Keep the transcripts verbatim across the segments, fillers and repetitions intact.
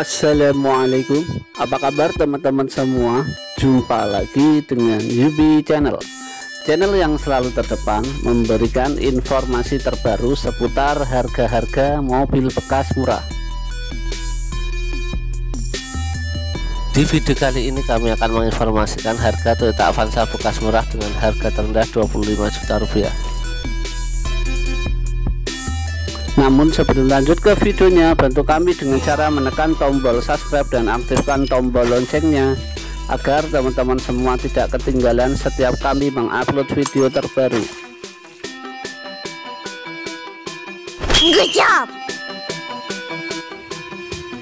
Assalamualaikum, apa kabar teman-teman semua? Jumpa lagi dengan Yubi channel channel yang selalu terdepan memberikan informasi terbaru seputar harga-harga mobil bekas murah. Di video kali ini kami akan menginformasikan harga Toyota Avanza bekas murah dengan harga terendah dua puluh lima juta rupiah. Namun sebelum lanjut ke videonya, bantu kami dengan cara menekan tombol subscribe dan aktifkan tombol loncengnya agar teman-teman semua tidak ketinggalan setiap kami mengupload video terbaru. Good job.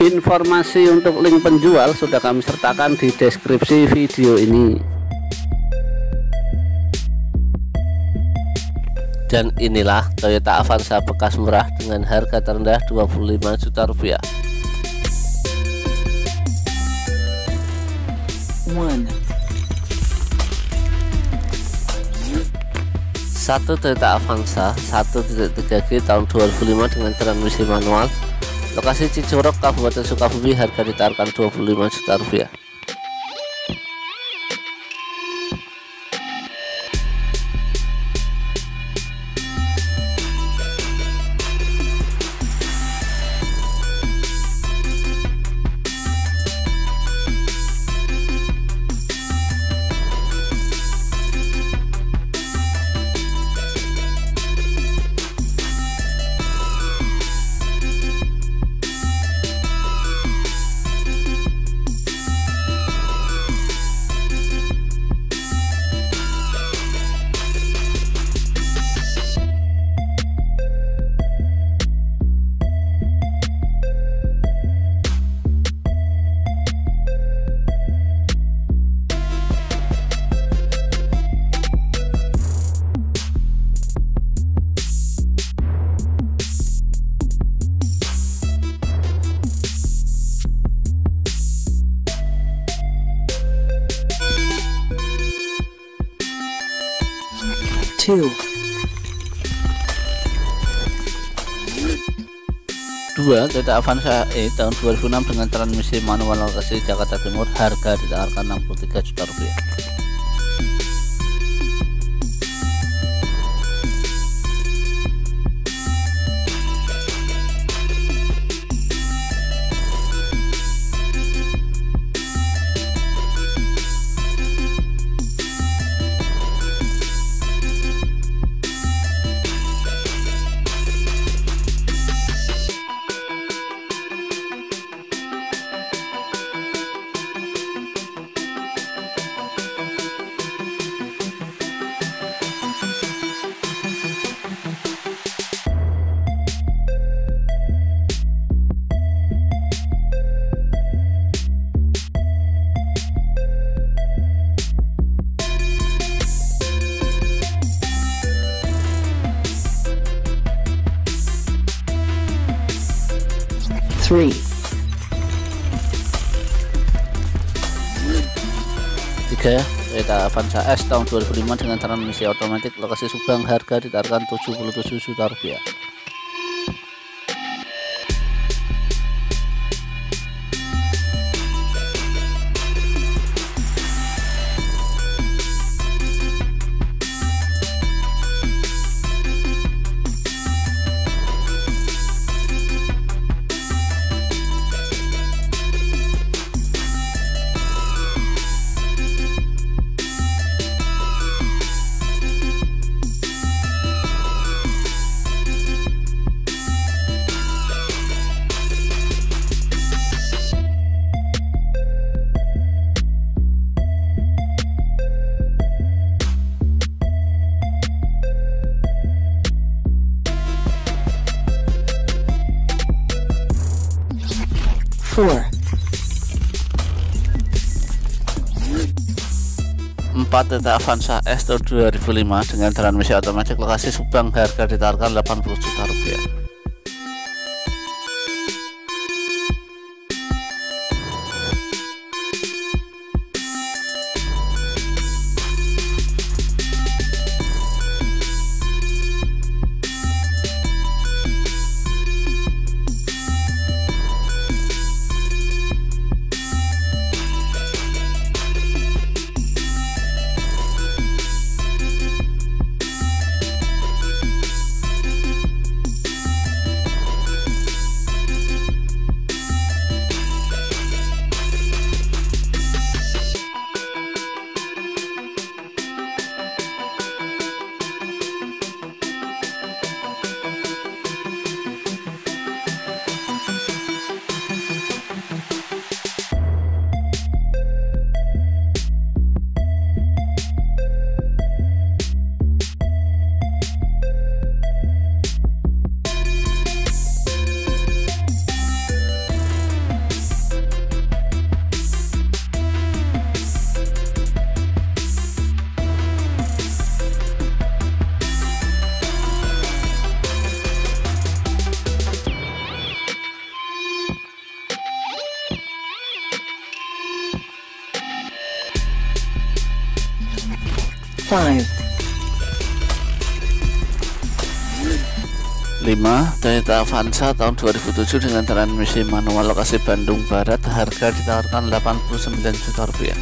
Informasi untuk link penjual sudah kami sertakan di deskripsi video ini. Dan inilah Toyota Avanza bekas murah dengan harga terendah dua puluh lima juta rupiah. Satu Toyota Avanza satu titik tiga G tahun dua ribu lima dengan transmisi manual, lokasi Cicurok, Kabupaten Sukabumi, harga ditawarkan dua puluh lima juta rupiah. Dua Toyota Avanza E tahun dua ribu enam dengan transmisi manual, lokasi Jakarta Timur, harga ditawarkan enam puluh tiga juta rupiah. Tiga Toyota Avanza S tahun dua ribu lima dengan transmisi otomatis, lokasi Subang, harga ditawarkan tujuh puluh tujuh juta rupiah. Empat Toyota Avanza S tahun dua ribu lima dengan transmisi otomatis, lokasi Subang, harga ditawarkan delapan puluh juta rupiah. five. lima. Toyota Avanza tahun dua ribu tujuh dengan transmisi manual lokasi Bandung Barat, harga ditawarkan delapan puluh sembilan juta rupiah.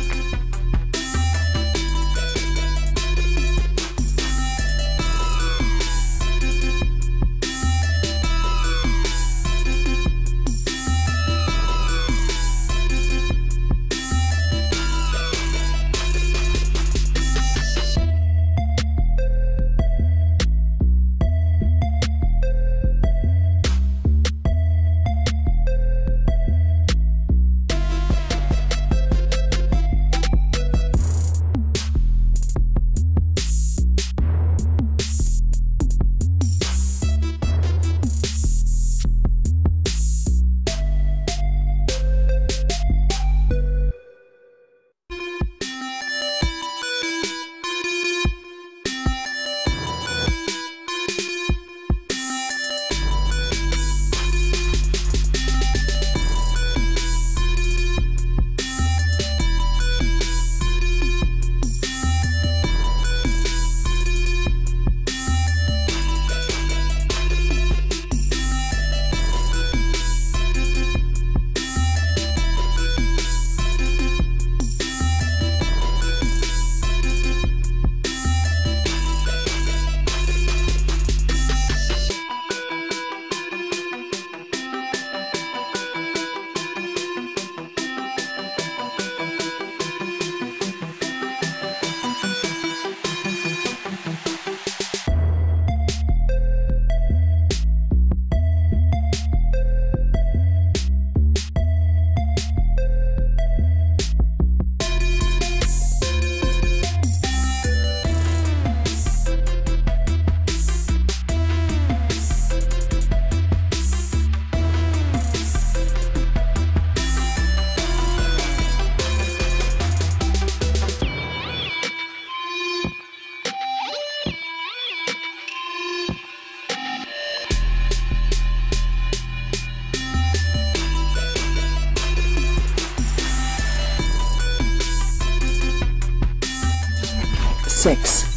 six.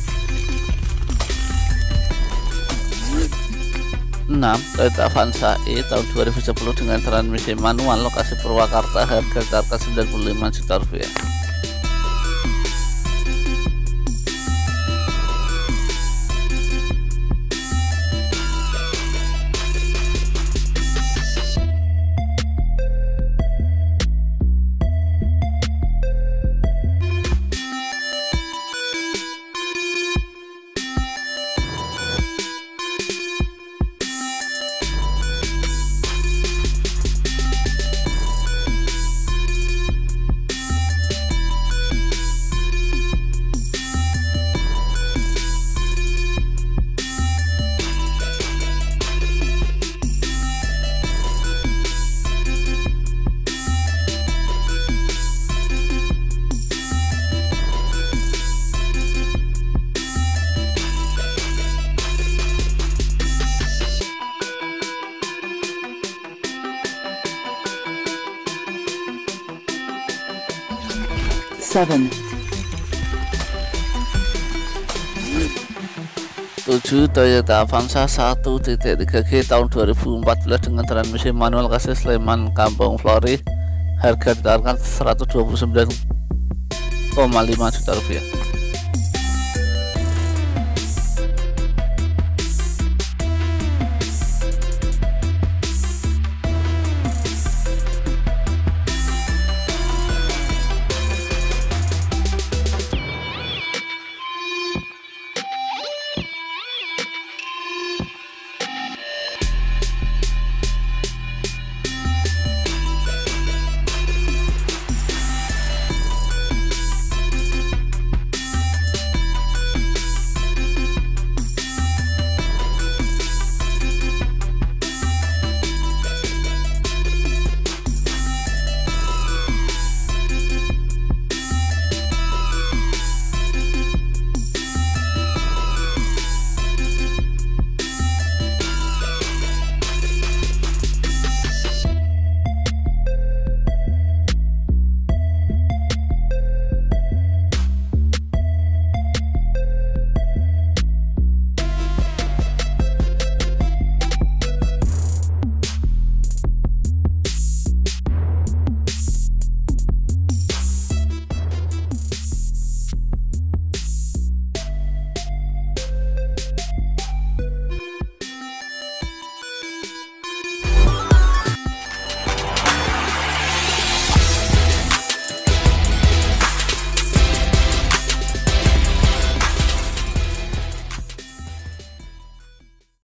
enam. Toyota Avanza E tahun dua ribu sepuluh dengan transmisi manual lokasi Purwakarta, harga sekitar sembilan puluh lima juta rupiah. seven. tujuh. Toyota Avanza satu titik tiga G tahun dua ribu empat belas dengan transmisi manual kasih Sleman Kampung Flori, harga ditawarkan seratus dua puluh sembilan koma lima juta rupiah.